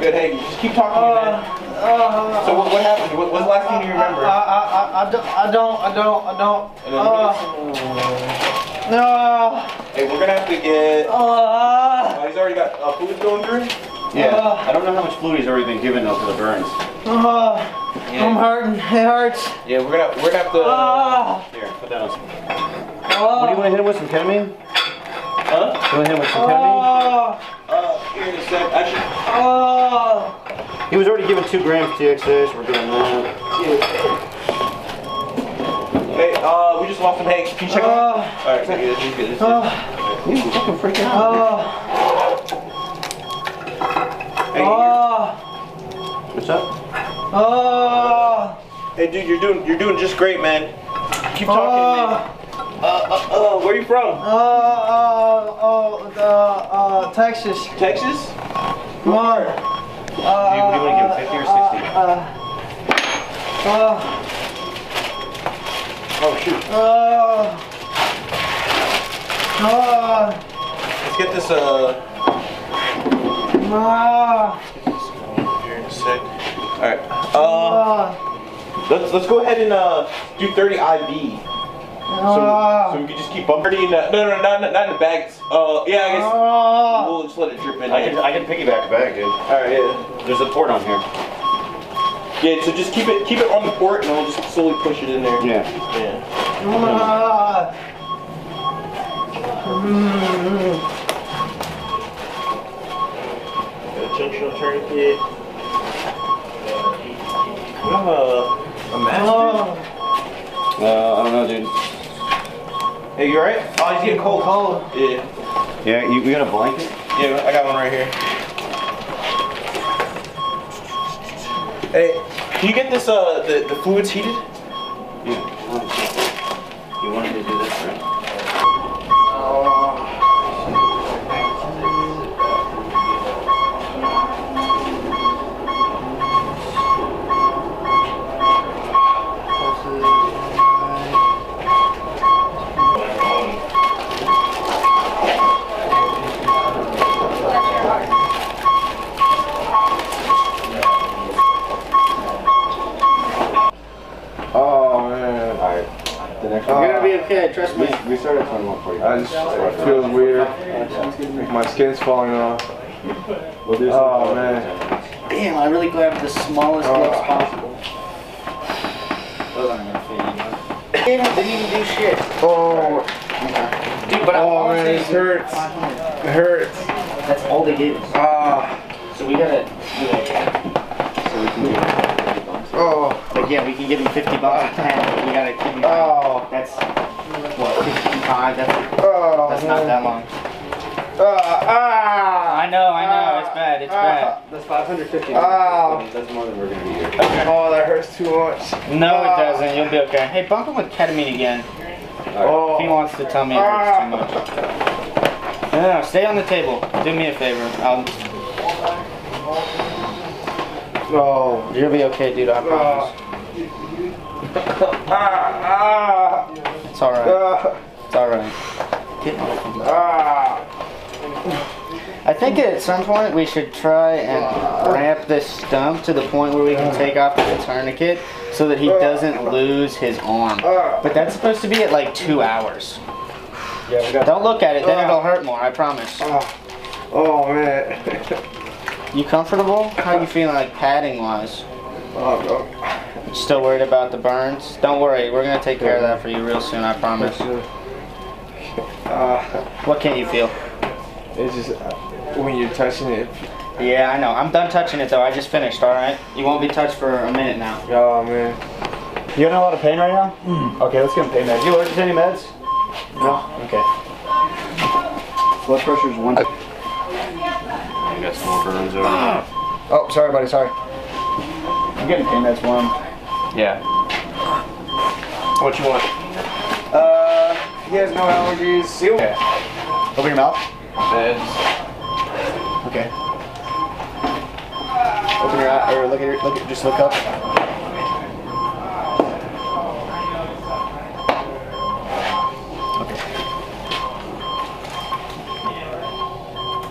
Alright, good. Hey, just keep talking to me, man. So what happened? What's the last thing you remember? I don't. Hey, we're gonna have to get. He's already got fluid going through. Yeah. I don't know how much fluid he's already been given though for the burns. Yeah. I'm hurting. It hurts. Yeah, we're gonna have to. Here, put that on. What do you want to hit him with? Some ketamine? Huh? You want to hit him with some ketamine? Here in a sec. Actually. He was already given 2 grams TXA, so we're doing that. Yeah. Hey, we just lost him. Hey, can you check him out? Alright, he's good. He's fucking freaking out. Hey, what's up? Hey, dude, you're doing just great, man. Keep talking, man. Where are you from? Texas. Texas? Come on. Do you want to give him 50 or 60? Oh shoot. Let's get this here in a sec. Alright. Let's go ahead and do 30 IV. So we can just keep bumping in the, not in the bag. Yeah, I guess we'll just let it drip in. I can piggyback the bag, dude. Alright, yeah. There's a port on here. Yeah, so just keep it on the port and we'll just slowly push it in there. Yeah. Yeah. Got a junctional tourniquet. We have a mask. I don't know, dude. Hey, you alright? Oh, he's getting cold. Yeah. Yeah, you got a blanket? Yeah, I got one right here. Hey, can you get this, the fluids heated? Yeah. You wanted to do this, right? Okay, trust me. We started at 21:40. I just feel weird. My skin's falling off. Oh man. Damn, I really grabbed the smallest gloves possible. Those aren't gonna fit you. Didn't even do shit. Oh. Dude, but oh man, it hurts. It hurts. That's all they gave us. So we gotta do that. So we can do it. Oh. But yeah, we can give him $50 a pound. We gotta keep him. Oh. That's. What, 55? That's not that long. I know, it's bad, it's bad. That's 550. That's more than we're gonna be here. Oh, that hurts too much. No, it doesn't, you'll be okay. Hey, bump him with ketamine again. Right. Oh. If he wants to tell me it hurts too much. No, stay on the table. Do me a favor. Oh. You'll be okay, dude, I promise. It's alright. It's alright. I think at some point we should try and ramp this stump to the point where we can take off the tourniquet so that he doesn't lose his arm. But that's supposed to be at like 2 hours. Yeah, we got. Don't look at it, then it'll hurt more, I promise. Oh man. You comfortable? How are you feeling like padding wise? Oh god. Still worried about the burns? Don't worry, we're gonna take care of that for you real soon, I promise. What can you feel? It's just when you're touching it. Yeah, I know. I'm done touching it though. I just finished, alright? You won't be touched for a minute now. Oh man. You in a lot of pain right now? Mm. Okay, let's get him pain meds. You allergic to any meds? No? Okay. Blood pressure's one. I got some more burns over there. Oh, sorry buddy, sorry. I'm getting pain meds one. Yeah. What you want? He has no allergies. Okay. Open your mouth. Okay. Open your eye, or look at your, just look up.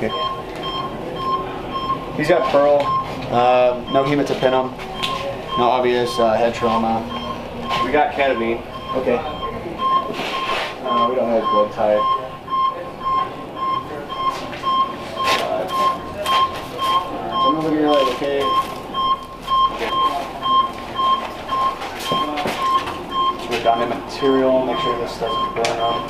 Okay. Okay. He's got pearl, no hematopenem, no obvious head trauma. We got ketamine. Okay. We don't have blood type. So I'm looking at you like, okay. We've got the material, make sure this doesn't burn up.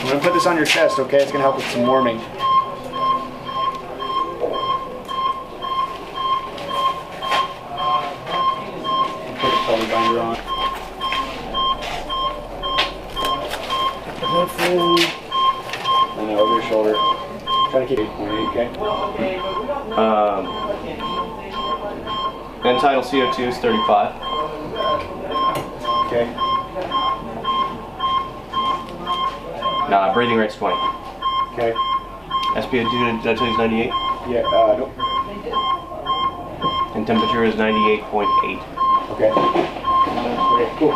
I'm going to put this on your chest, okay? It's going to help with some warming. Put the pelvic binder on. And then over your shoulder. Try to keep it 8.8, okay? And tidal CO2 is 35. Okay. Nah, breathing rate's 20. Okay. SpO2, did I tell you it's 98? Yeah, nope. And temperature is 98.8. Okay. Okay, cool.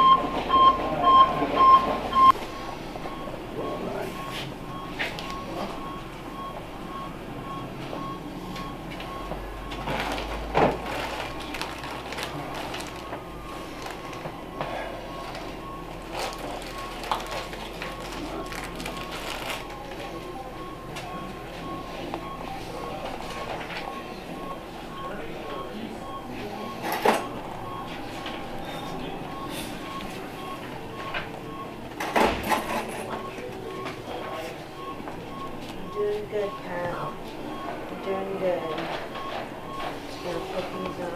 Doing good, Carl. You're doing good. Just gonna put these on.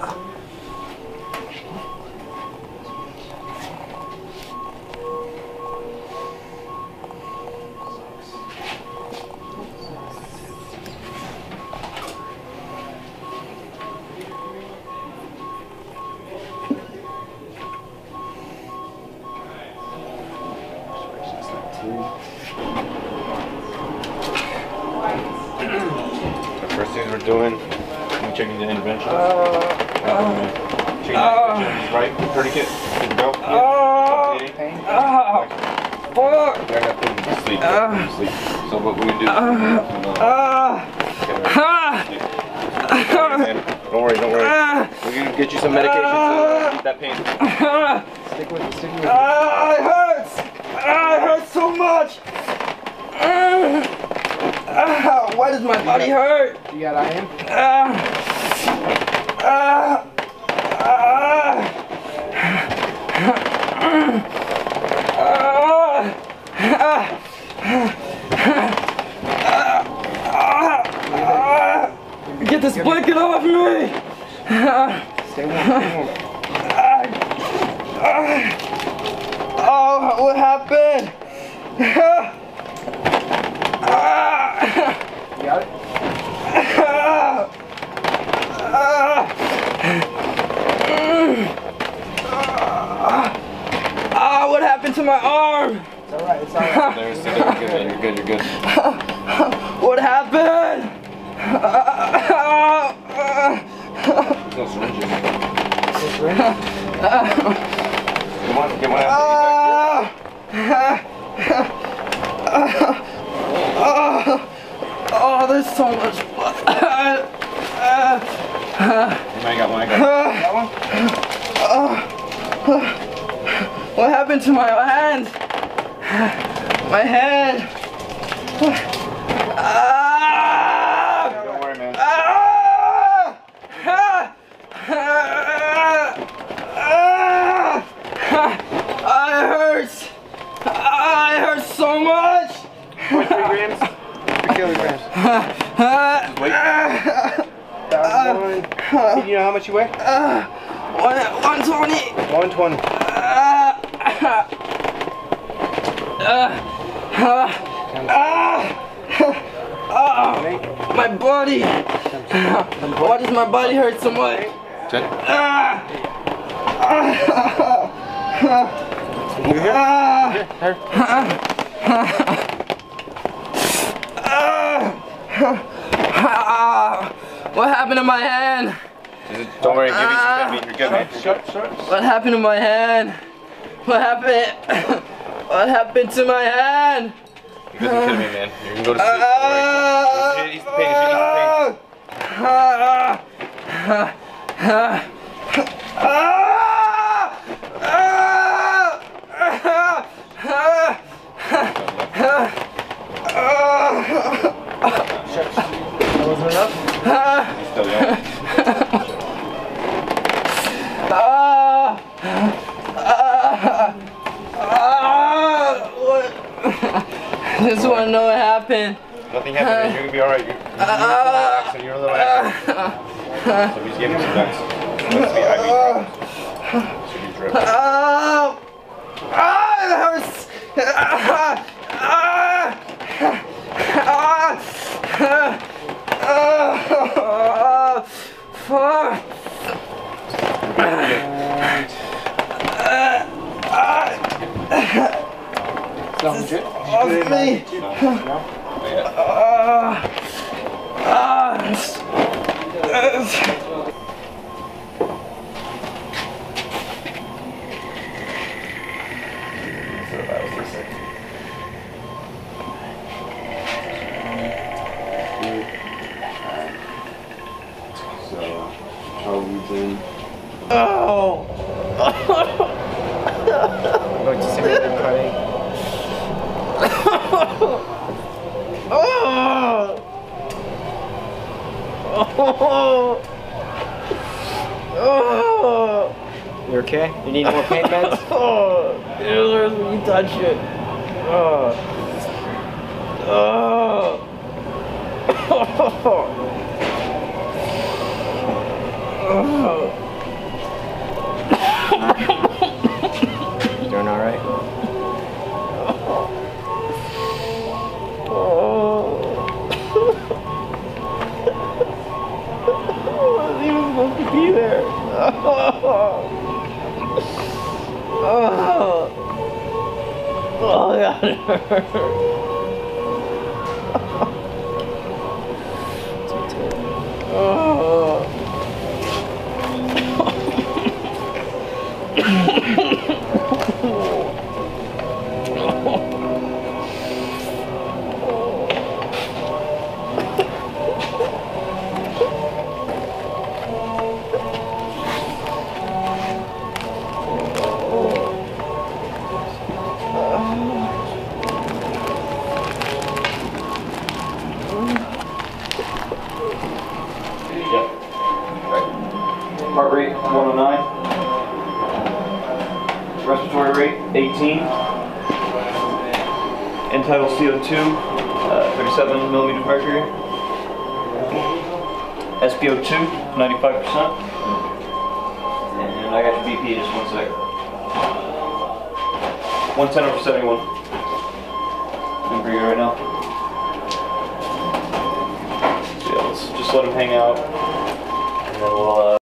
We're doing, I'm checking the intervention. Right, tourniquet. Go. Sleep. So what we do? Don't worry. We're gonna get you some medication to that pain. Stick with it. It hurts. It hurts so much. Why does my body hurt? You got iron? Get this blanket off me! Stay warm. Oh, what happened? What happened to my arm? It's alright. You're good. What happened? No syringe. Come on. Oh, there's so much blood. I got one. What happened to my hand? My head. Don't worry, man. It hurts. It hurts so much. 3 grams. 3 kilograms. Just wait. Do you know how much you weigh? 120. 120. My body. Why does my body hurt so much? 10. What happened to my hand? Don't worry, give me some ketamine, you're good, man. What happened to my hand? What happened? What happened to my hand? You're good with ketamine, man. You can go to sleep. He's the pain. That wasn't enough? He's still young. I just want to know what happened. Nothing happened. You're going to be alright. You're a little lax. So we just gave him some ducks. Supposed to be IV drops. Should be drip. That hurts! Fuck! It's off me! Oh! I'm going to see what you're cutting. Oh! You okay? You need more pain meds? Oh! It hurts when you touch it. Oh! Oh! Oh! Doing all right? Oh. I wasn't even supposed to be there. Oh. Oh, that hurt. Oh. Heart rate 109, respiratory rate 18, and tidal CO2 37 millimeters of mercury, SpO2 95%, and I got your BP just 1 sec. 110/71. I'm breathing right now. So yeah, let's just let him hang out, and then we'll.